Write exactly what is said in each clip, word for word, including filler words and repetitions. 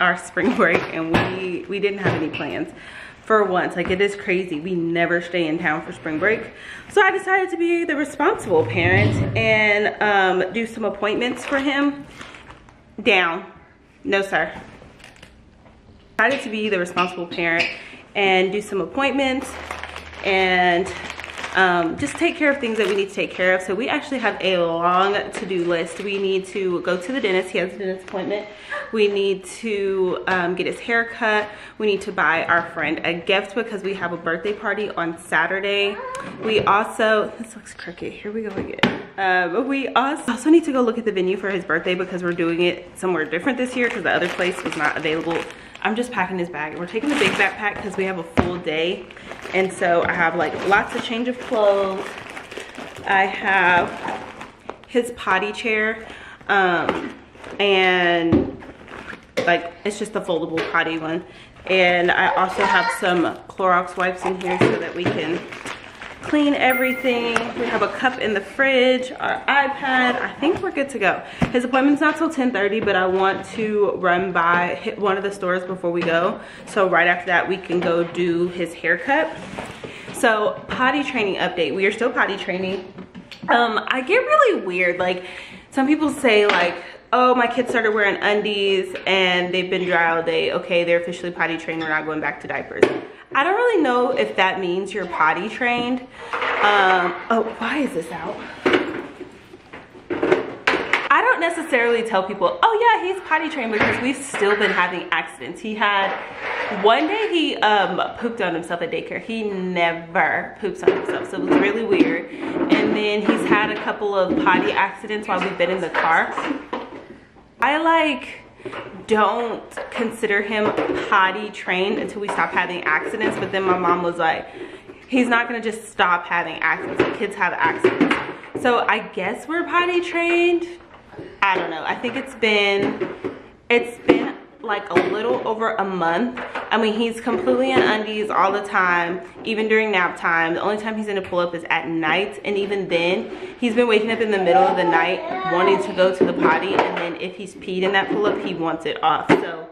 Our spring break, and we we didn't have any plans for once. Like, it is crazy, we never stay in town for spring break, so I decided to be the responsible parent and um do some appointments for him. Down no sir I decided to be the responsible parent and do some appointments and um just take care of things that we need to take care of. So we actually have a long to-do list. We need to go to the dentist. He has a dentist appointment. We need to um, get his hair cut. We need to buy our friend a gift because we have a birthday party on Saturday. We also, this looks crooked, here we go again. Uh, but we also, also need to go look at the venue for his birthday because we're doing it somewhere different this year because the other place was not available. I'm just packing his bag. We're taking the big backpack because we have a full day. And so I have like lots of change of clothes. I have his potty chair um, and like it's just a foldable potty one, and I also have some Clorox wipes in here so that we can clean everything. We have a cup in the fridge, our iPad. I think we're good to go. His appointment's not till ten thirty, but I want to run by hit one of the stores before we go, so right after that we can go do his haircut. So potty training update, we are still potty training. um I get really weird, like some people say like, oh, my kids started wearing undies and they've been dry all day. Okay, they're officially potty trained. We're not going back to diapers. I don't really know if that means you're potty trained. Um, oh, why is this out? I don't necessarily tell people, oh yeah, he's potty trained, because we've still been having accidents. He had, one day he um, pooped on himself at daycare. He never poops on himself, so it was really weird. And then he's had a couple of potty accidents while we've been in the car. I like don't consider him potty trained until we stop having accidents, but then my mom was like, he's not gonna just stop having accidents. Like, kids have accidents. So I guess we're potty trained. I don't know. I think it's been it's been like a little over a month. I mean, he's completely in undies all the time, even during nap time. The only time he's in a pull-up is at night, and even then he's been waking up in the middle of the night wanting to go to the potty, and then if he's peed in that pull-up he wants it off. So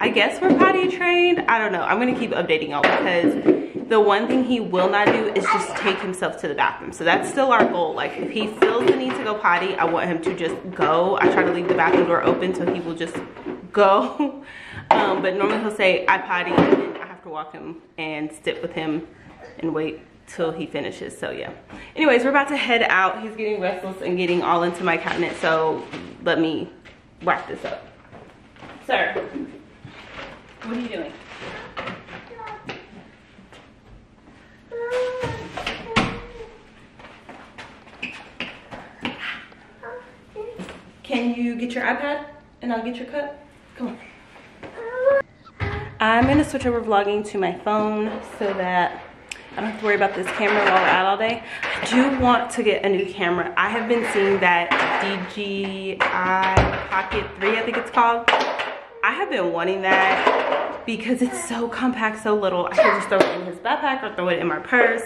I guess we're potty trained. I don't know. I'm gonna keep updating y'all because the one thing he will not do is just take himself to the bathroom. So that's still our goal. Like, if he feels the need to go potty, I want him to just go. I try to leave the bathroom door open so he will just go. Um, but normally he'll say I potty, and then I have to walk him and sit with him and wait till he finishes. So yeah, anyways, we're about to head out. He's getting restless and getting all into my cabinet, so let me wrap this up. Sir, what are you doing? Can you get your iPad and I'll get your cup? Come on. I'm gonna switch over vlogging to my phone so that I don't have to worry about this camera while we're out all day. I do want to get a new camera. I have been seeing that D J I Pocket three, I think it's called. I have been wanting that because it's so compact, so little. I can just throw it in his backpack or throw it in my purse.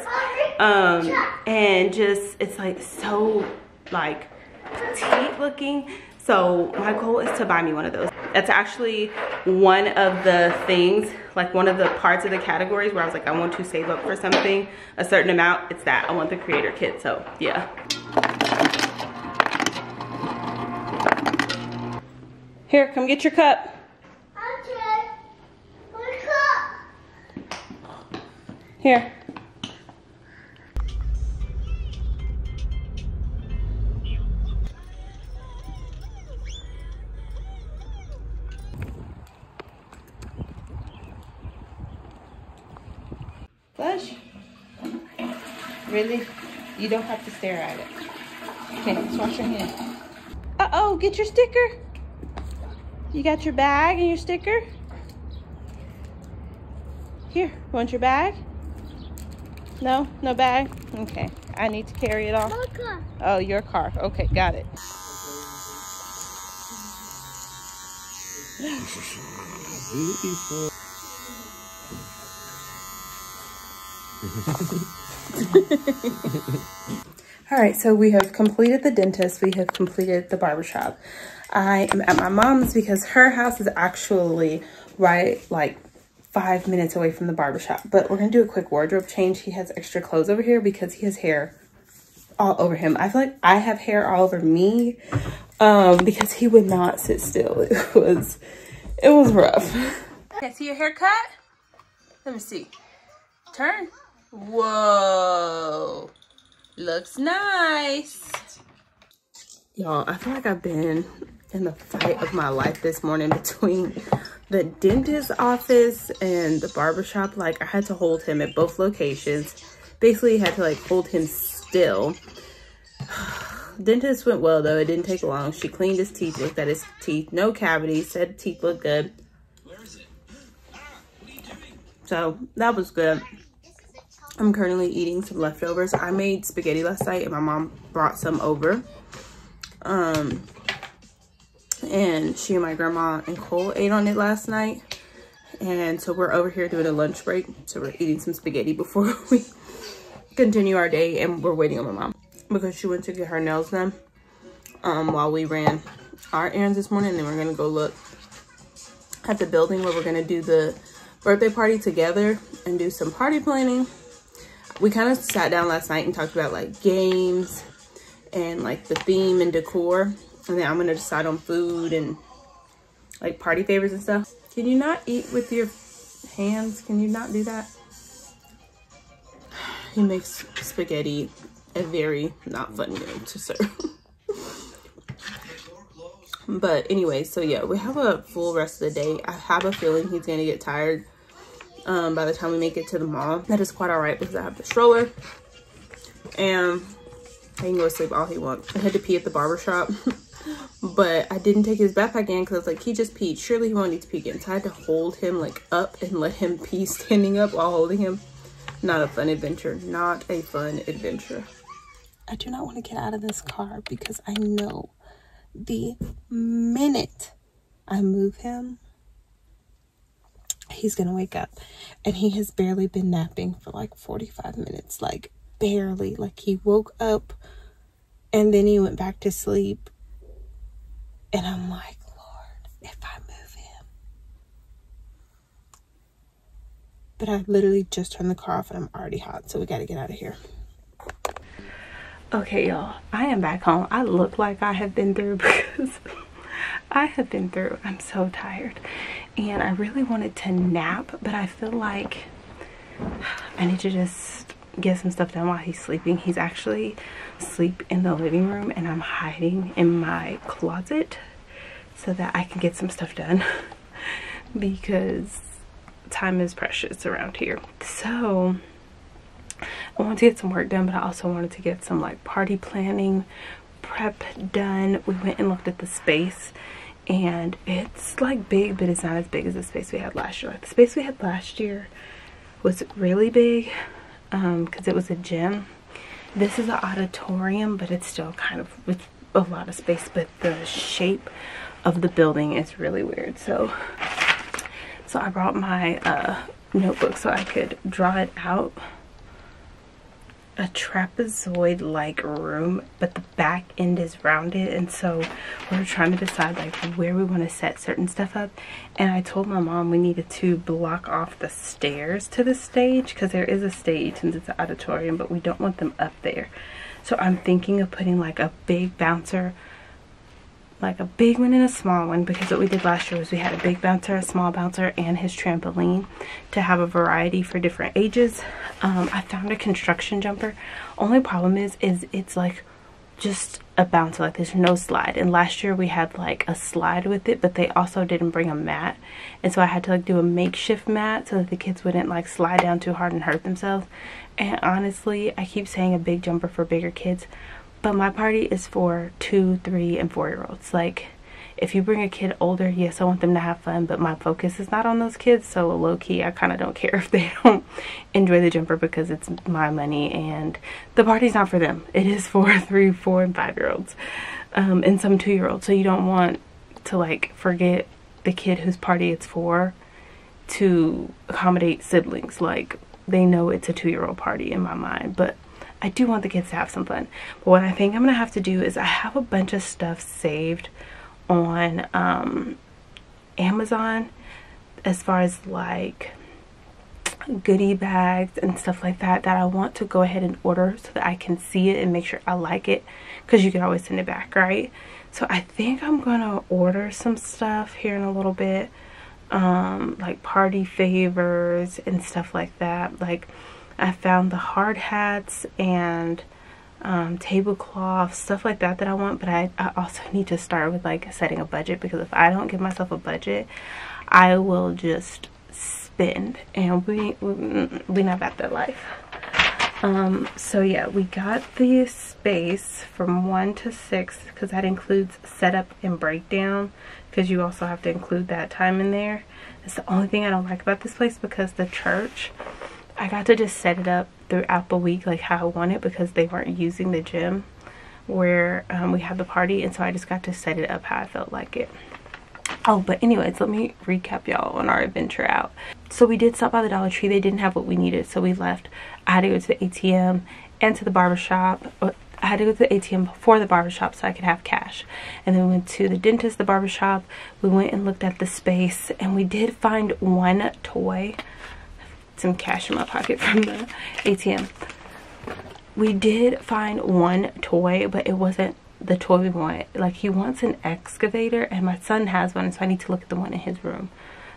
Um, and just, it's like so like petite looking. So my goal is to buy me one of those. That's actually one of the things, like one of the parts of the categories where I was like, I want to save up for something, a certain amount. It's that, I want the creator kit, so yeah. Here, come get your cup. Okay. My cup. Here. Flush. Really? You don't have to stare at it. Okay, let's wash your hands. Uh-oh, get your sticker. You got your bag and your sticker? Here, you want your bag? No? No bag? Okay, I need to carry it all. My car. Oh, your car. Okay, got it. Beautiful. All right, so we have completed the dentist. We have completed the barbershop. I am at my mom's because her house is actually right like five minutes away from the barbershop. But we're going to do a quick wardrobe change. He has extra clothes over here because he has hair all over him. I feel like I have hair all over me um, because he would not sit still. It was, it was rough. Okay, see your haircut? Let me see. Turn. Whoa, looks nice. Y'all, I feel like I've been in the fight of my life this morning between the dentist's office and the barbershop. Like, I had to hold him at both locations. Basically, had to like hold him still. Dentist went well though, it didn't take long. She cleaned his teeth, looked at his teeth, no cavities, said teeth look good. Where is it? Ah, what are you doing? So that was good. I'm currently eating some leftovers. I made spaghetti last night and my mom brought some over. Um, and she and my grandma and Cole ate on it last night. And so we're over here doing a lunch break. So we're eating some spaghetti before we continue our day, and we're waiting on my mom because she went to get her nails done um, while we ran our errands this morning. And then we're gonna go look at the building where we're gonna do the birthday party together and do some party planning. We kind of sat down last night and talked about like games and like the theme and decor. And then I'm going to decide on food and like party favors and stuff. Can you not eat with your hands? Can you not do that? He makes spaghetti a very not fun meal to serve. But anyway, so yeah, we have a full rest of the day. I have a feeling he's going to get tired. Um, by the time we make it to the mall, that is quite all right because I have the stroller and I can go to sleep all he wants. I had to pee at the barbershop, but I didn't take his backpack in because I was like, he just peed. Surely he won't need to pee again. So I had to hold him like up and let him pee standing up while holding him. Not a fun adventure. Not a fun adventure. I do not want to get out of this car because I know the minute I move him, he's gonna wake up. And he has barely been napping for like forty-five minutes, like barely. Like, he woke up and then he went back to sleep, and I'm like, Lord, if I move him. But I literally just turned the car off and I'm already hot, so we got to get out of here. Okay, y'all, I am back home. I look like I have been through because I have been through. I'm so tired. And I really wanted to nap, but I feel like I need to just get some stuff done while he's sleeping. He's actually asleep in the living room, and I'm hiding in my closet so that I can get some stuff done because time is precious around here. So I wanted to get some work done, but I also wanted to get some like party planning prep done. We went and looked at the space. And it's like big, but it's not as big as the space we had last year. Like, the space we had last year was really big um because it was a gym. This is an auditorium, but it's still kind of with a lot of space, but the shape of the building is really weird. So so I brought my uh notebook so I could draw it out. A trapezoid like room, but the back end is rounded, and so we we're trying to decide like where we want to set certain stuff up. And I told my mom we needed to block off the stairs to the stage because there is a stage since it's an auditorium, but we don't want them up there. So I'm thinking of putting like a big bouncer like a big one and a small one, because what we did last year was we had a big bouncer, a small bouncer, and his trampoline to have a variety for different ages. Um, I found a construction jumper. Only problem is, is it's like just a bouncer, like there's no slide. And last year we had like a slide with it, but they also didn't bring a mat. And so I had to like do a makeshift mat so that the kids wouldn't like slide down too hard and hurt themselves. And honestly, I keep saying a big jumper for bigger kids, but my party is for two, three, and four year olds. Like if you bring a kid older, yes, I want them to have fun, but my focus is not on those kids. So low key, I kind of don't care if they don't enjoy the jumper, because it's my money and the party's not for them. It is for three, four, and five year olds, um, and some two year olds. So you don't want to like forget the kid whose party it's for to accommodate siblings. Like they know it's a two year old party in my mind, but I do want the kids to have some fun. But what I think I'm gonna have to do is I have a bunch of stuff saved on um, Amazon as far as like goodie bags and stuff like that that I want to go ahead and order so that I can see it and make sure I like it, because you can always send it back, right? So I think I'm gonna order some stuff here in a little bit, um, like party favors and stuff like that. Like I found the hard hats and um tablecloths, stuff like that that I want, but I, I also need to start with like setting a budget, because if I don't give myself a budget, I will just spend, and we we, we not about that life. Um so yeah, we got the space from one to six, because that includes setup and breakdown, because you also have to include that time in there. That's the only thing I don't like about this place, because the church, I got to just set it up throughout the week like how I want it, because they weren't using the gym where um, we had the party, and so I just got to set it up how I felt like it. Oh, but anyways, let me recap y'all on our adventure out. So we did stop by the Dollar Tree. They didn't have what we needed, so we left. I had to go to the A T M and to the barbershop. I had to go to the A T M before the barbershop so I could have cash. And then we went to the dentist, the barbershop. We went and looked at the space, and we did find one toy. Some cash in my pocket from the A T M. We did find one toy, but it wasn't the toy we want. Like he wants an excavator, and my son has one, so I need to look at the one in his room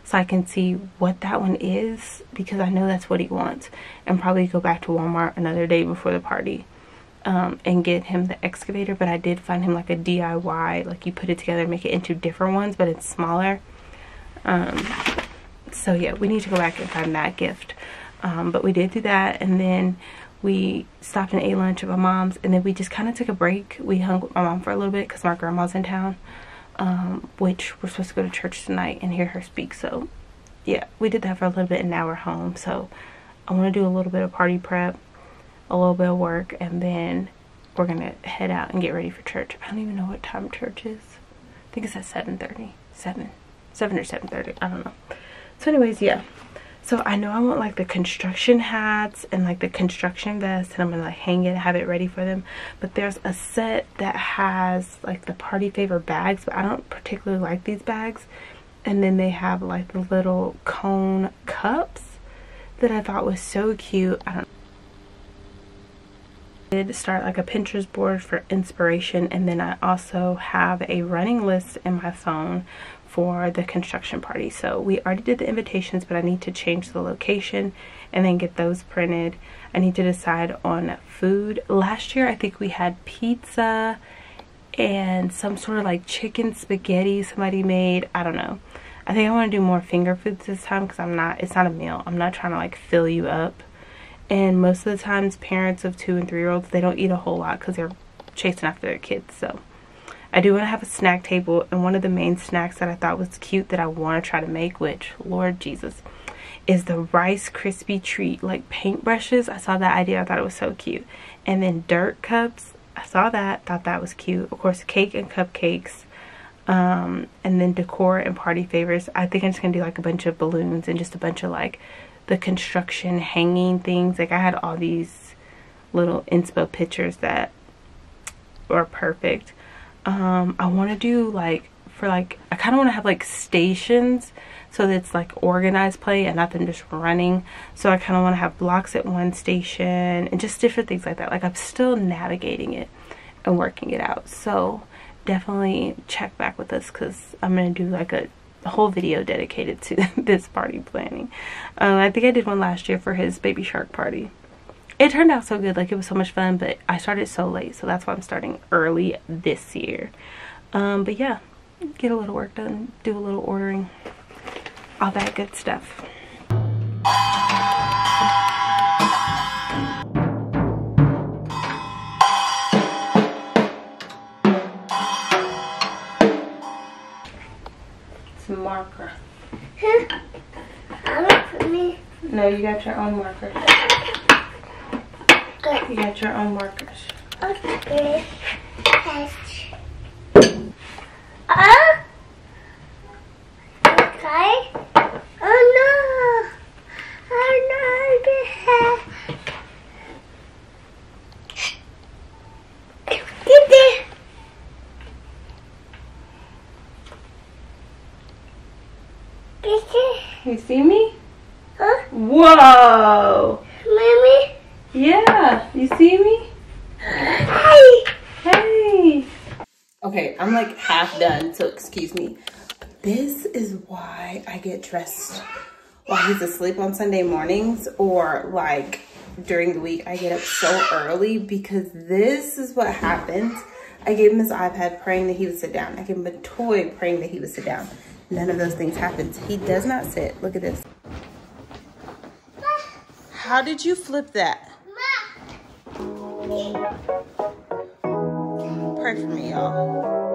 so I can see what that one is, because I know that's what he wants, and probably go back to Walmart another day before the party um, and get him the excavator. But I did find him like a D I Y, like you put it together and make it into different ones, but it's smaller. Um, So yeah, we need to go back and find that gift. Um, but we did do that, and then we stopped and ate lunch at my mom's, and then we just kind of took a break. We hung with my mom for a little bit because my grandma's in town, um, which we're supposed to go to church tonight and hear her speak. So yeah, we did that for a little bit, and now we're home. So I want to do a little bit of party prep, a little bit of work, and then we're going to head out and get ready for church. I don't even know what time church is. I think it's at seven thirty. seven, seven or seven thirty. I don't know. So anyways, yeah, so I know I want like the construction hats and like the construction vest, and I'm gonna like hang it, have it ready for them. But there's a set that has like the party favor bags, but I don't particularly like these bags. And then they have like the little cone cups that I thought was so cute. I don't know. I did start like a Pinterest board for inspiration, and then I also have a running list in my phone for the construction party. So we already did the invitations, but I need to change the location and then get those printed. I need to decide on food. Last year I think we had pizza and some sort of like chicken spaghetti somebody made. I don't know. I think I want to do more finger foods this time, because I'm not, it's not a meal. I'm not trying to like fill you up. And most of the times parents of two and three year olds, they don't eat a whole lot because they're chasing after their kids. So I do want to have a snack table, and one of the main snacks that I thought was cute that I want to try to make, which, Lord Jesus, is the Rice Krispie Treat, like paintbrushes. I saw that idea. I thought it was so cute. And then dirt cups. I saw that. Thought that was cute. Of course, cake and cupcakes. Um, and then decor and party favors. I think I'm just going to do like a bunch of balloons and just a bunch of like the construction hanging things. Like I had all these little inspo pictures that were perfect. Um, I want to do like for like I kind of want to have like stations, so that it's like organized play and not them just running. So I kind of want to have blocks at one station and just different things like that. Like I'm still navigating it and working it out. So definitely check back with us because I'm going to do like a whole video dedicated to this party planning. Uh, I think I did one last year for his Baby Shark party. It turned out so good, like it was so much fun, but I started so late, so that's why I'm starting early this year. Um, but yeah, get a little work done, do a little ordering, all that good stuff. Some marker. No, you got your own markers. You got your own markers. Okay. Uh, okay. Oh no. Oh no. You see me? Huh? Whoa. Mommy? Yeah. You see me? Hey. Hey. Okay, I'm like half done, so excuse me. This is why I get dressed while he's asleep on Sunday mornings, or like during the week I get up so early, because this is what happens. I gave him his iPad praying that he would sit down. I gave him a toy praying that he would sit down. None of those things happens. He does not sit. Look at this. How did you flip that? Pray for me, y'all.